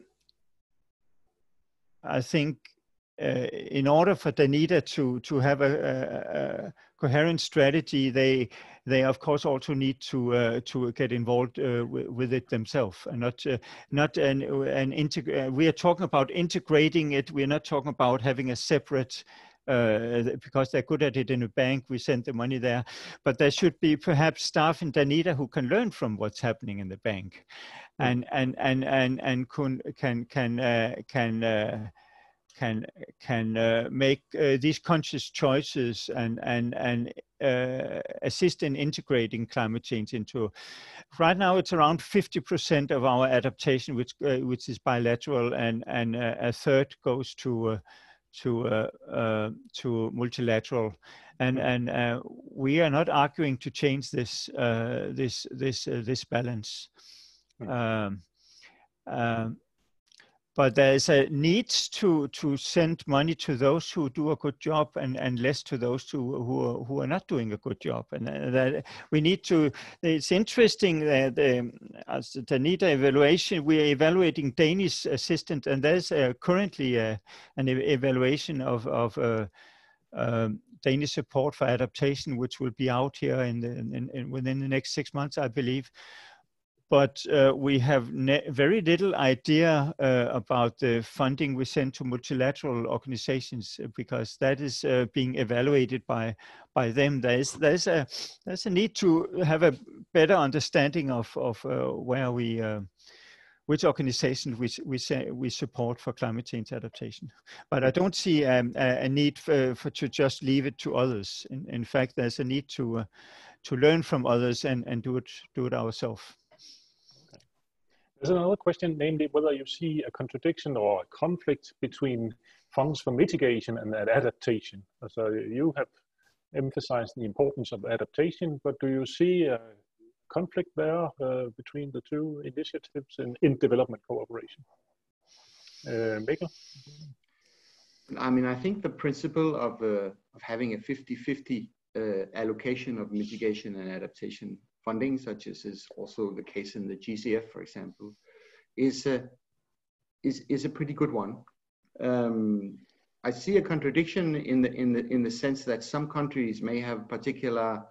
I think uh, in order for Danida to to have a, a, a coherent strategy, they they of course also need to uh, to get involved uh, with it themselves, and not uh, not an an integrate. We are talking about integrating it. We are not talking about having a separate. Uh, because they're good at it in a bank, we send the money there. But there should be perhaps staff in Danida who can learn from what's happening in the bank, and and and and and can can can uh, can. Uh, can can uh, make uh, these conscious choices and and and uh, assist in integrating climate change into. Right now, it's around fifty percent of our adaptation, which uh, which is bilateral, and and uh, a third goes to uh, to uh, uh, to multilateral, and and uh, we are not arguing to change this uh, this this uh, this balance. Um, um, But there is a need to, to send money to those who do a good job, and, and less to those who, who, are, who are not doing a good job. And that we need to, it's interesting that um, as the Danida evaluation, we are evaluating Danish assistance, and there's uh, currently uh, an evaluation of, of uh, um, Danish support for adaptation, which will be out here in the, in, in, within the next six months, I believe. But uh, we have ne very little idea uh, about the funding we send to multilateral organizations, because that is uh, being evaluated by by them. There is there's a there's a need to have a better understanding of of uh, where we uh, which organizations we we say we support for climate change adaptation. But I don't see um, a, a need for, for to just leave it to others. In, in fact, there's a need to uh, to learn from others and and do it do it ourselves. There's another question, namely whether you see a contradiction or a conflict between funds for mitigation and adaptation. So you have emphasized the importance of adaptation, but do you see a conflict there uh, between the two initiatives in, in development cooperation? Uh, Mikkel? I mean, I think the principle of, uh, of having a fifty fifty uh, allocation of mitigation and adaptation funding, such as is also the case in the G C F, for example, is a, is, is a pretty good one. Um, I see a contradiction in the, in, the, in the sense that some countries may have particular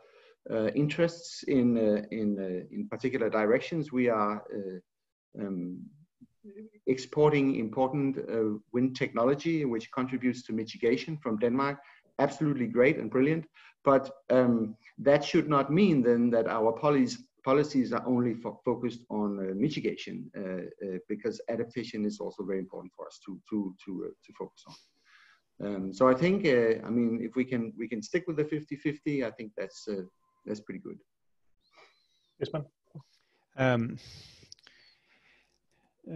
uh, interests in, uh, in, uh, in particular directions. We are uh, um, exporting important uh, wind technology, which contributes to mitigation from Denmark. Absolutely great and brilliant, but um, that should not mean then that our policies policies are only fo focused on uh, mitigation, uh, uh, because adaptation is also very important for us to to to uh, to focus on. Um, so I think uh, I mean if we can we can stick with the fifty fifty, I think that's uh, that's pretty good. Yes, ma'am. Um,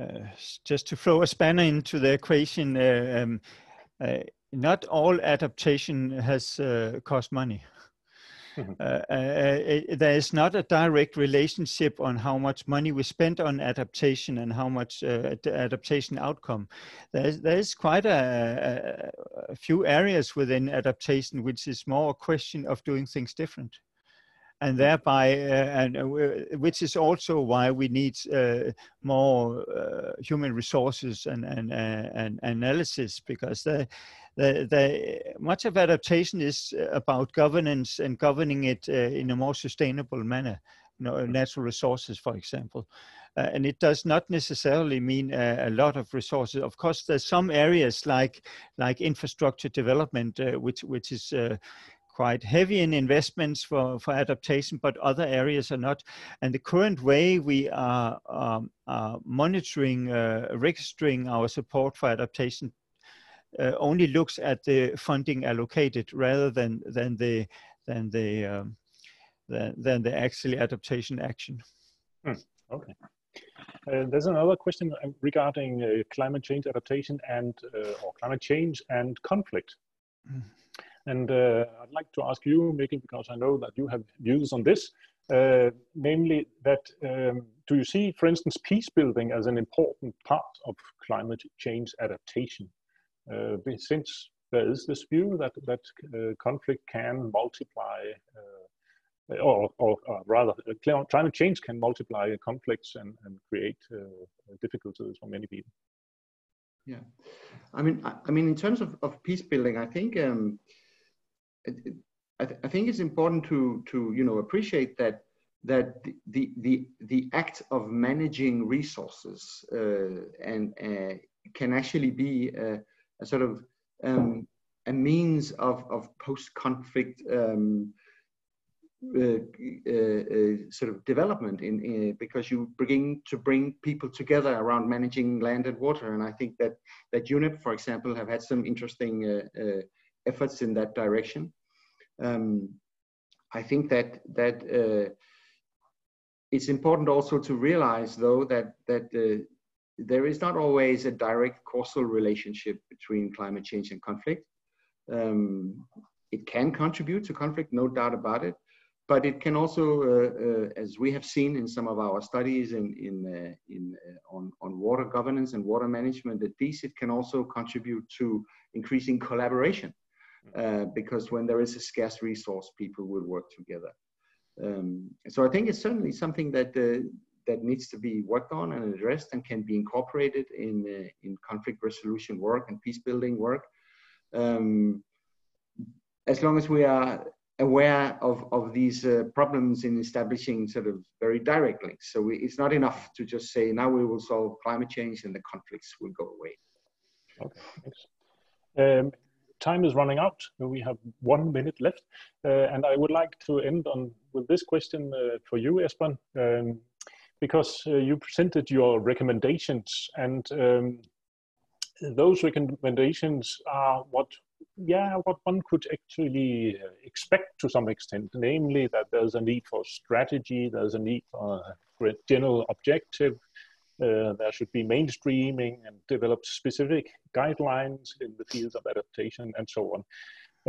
uh, just to throw a spanner into the equation. Uh, um, uh, Not all adaptation has uh, cost money. Mm-hmm. uh, uh, uh, there is not a direct relationship on how much money we spend on adaptation and how much uh, adaptation outcome. There is, there is quite a, a, a few areas within adaptation which is more a question of doing things different. And thereby, uh, and uh, which is also why we need uh, more uh, human resources and and, uh, and analysis, because the, the the much of adaptation is about governance and governing it uh, in a more sustainable manner. You know, natural resources, for example, uh, and it does not necessarily mean a, a lot of resources. Of course, there's some areas like like infrastructure development, uh, which which is. Uh, quite heavy in investments for, for adaptation, but other areas are not. And the current way we are, um, are monitoring, uh, registering our support for adaptation uh, only looks at the funding allocated rather than, than, the, than, the, um, than, than the actually adaptation action. Mm, okay. Uh, there's another question regarding uh, climate change adaptation and uh, or climate change and conflict. Mm. And uh, I'd like to ask you, Mikkel, because I know that you have views on this, uh, namely that um, do you see, for instance, peace building as an important part of climate change adaptation? Uh, since there is this view that, that uh, conflict can multiply, uh, or, or, or rather, uh, climate change can multiply conflicts and, and create uh, difficulties for many people. Yeah, I mean, I, I mean, in terms of, of peace building, I think um, I, th I think it's important to to you know appreciate that that the the the act of managing resources uh, and uh, can actually be a, a sort of um, a means of of post-conflict um, uh, uh, uh, sort of development in, in because you begin to bring people together around managing land and water, and I think that that UNEP, for example, have had some interesting uh, uh, efforts in that direction. Um, I think that that uh, it's important also to realize, though, that that uh, there is not always a direct causal relationship between climate change and conflict. Um, it can contribute to conflict, no doubt about it, but it can also, uh, uh, as we have seen in some of our studies in in uh, in uh, on on water governance and water management, at D I I S, it can also contribute to increasing collaboration. Uh, because when there is a scarce resource, people will work together. Um, so I think it's certainly something that uh, that needs to be worked on and addressed, and can be incorporated in uh, in conflict resolution work and peace building work. Um, as long as we are aware of of these uh, problems in establishing sort of very direct links, so we, it's not enough to just say now we will solve climate change and the conflicts will go away. Okay. Thanks. Um, Time is running out. We have one minute left, uh, and I would like to end on with this question uh, for you, Esbern, um, because uh, you presented your recommendations, and um, those recommendations are what, yeah, what one could actually expect to some extent, namely that there's a need for strategy, there's a need for a general objective. Uh, there should be mainstreaming and develop specific guidelines in the fields of adaptation and so on.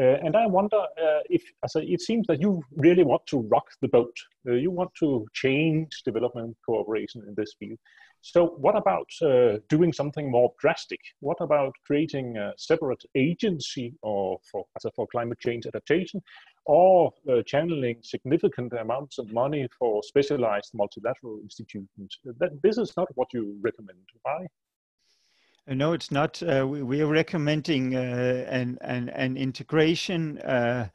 Uh, and I wonder uh, if, so it seems that you really want to rock the boat. Uh, you want to change development cooperation in this field. So what about uh, doing something more drastic? What about creating a separate agency or for, so for climate change adaptation, or uh, channeling significant amounts of money for specialized multilateral institutions? That, this is not what you recommend. Why? No, it's not. Uh, we, we are recommending uh, an, an, an integration uh,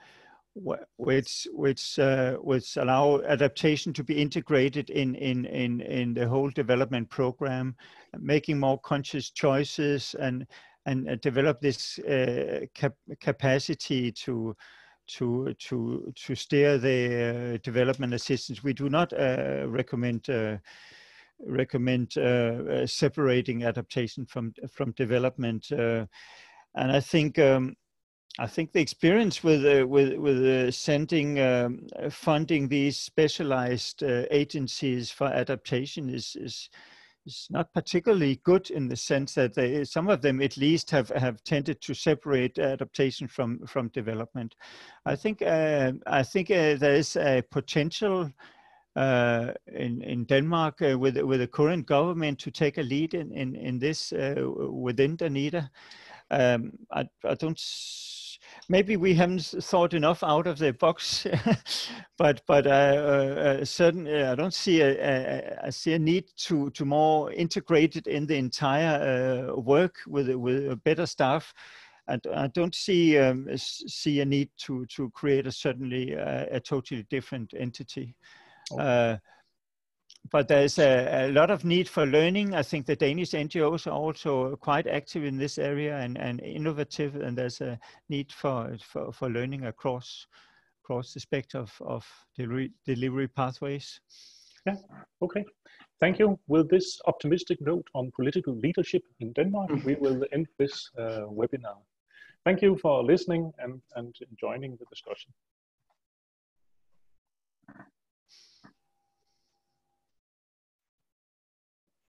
which which uh, which allow adaptation to be integrated in in in in the whole development program, making more conscious choices and and develop this uh, cap capacity to to to to steer the uh, development assistance. We do not uh, recommend uh, recommend uh, uh, separating adaptation from from development, uh, and I think. Um, I think the experience with uh, with with uh, sending um, funding these specialized uh, agencies for adaptation is is is not particularly good in the sense that they, some of them at least have, have tended to separate adaptation from, from development. I think, uh, I think uh, there is a potential uh, in, in Denmark uh, with, with the current government to take a lead in, in, in this uh, within Danida. Um, I, I don't... Maybe we haven't thought enough out of the box, but but uh, uh, certain uh, I don't see a, a, I see a need to to more integrate it in the entire uh, work with with a better staff, and I don't see um, see a need to to create a certainly a, a totally different entity. Okay. Uh, But there's a, a lot of need for learning. I think the Danish N G Os are also quite active in this area and, and innovative, and there's a need for, for, for learning across, across the spectrum of, of delivery, delivery pathways. Yeah, okay. Thank you. With this optimistic note on political leadership in Denmark, we will end this uh, webinar. Thank you for listening and, and joining the discussion.